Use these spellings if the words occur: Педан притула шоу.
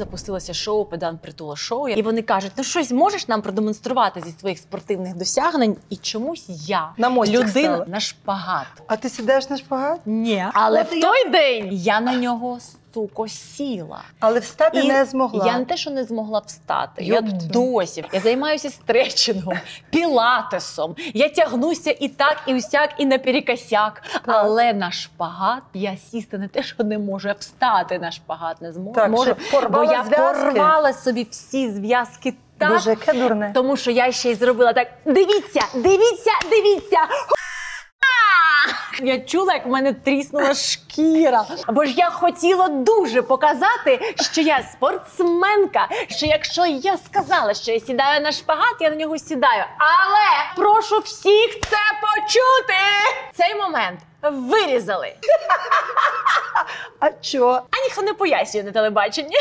запустилося шоу «Педан притула шоу». І вони кажуть, ну щось можеш нам продемонструвати зі своїх спортивних досягнень? І чомусь я, людина на шпагат. А ти сідаєш на шпагат? Ні. Але в той день я на нього сіла. Але встати не змогла. Я не те, що не змогла встати. Я досі. Я займаюся стретчингом, пілатесом. Я тягнуся і так, і усяк, і наперекосяк. Але на шпагат я сісти не те, що не можу. Я встати на шпагат не зможу. Бо я порвала собі всі зв'язки так. Боже, яке дурне. Тому що я ще й зробила так. Дивіться, дивіться, дивіться. Я чула, як в мене тріснула шкіра. Бо ж я хотіла дуже показати, що я спортсменка, що якщо я сказала, що я сідаю на шпагат, я на нього сідаю. Але прошу всіх це почути! Цей момент вирізали. А чо? А ніхто не пояснює на телебаченні.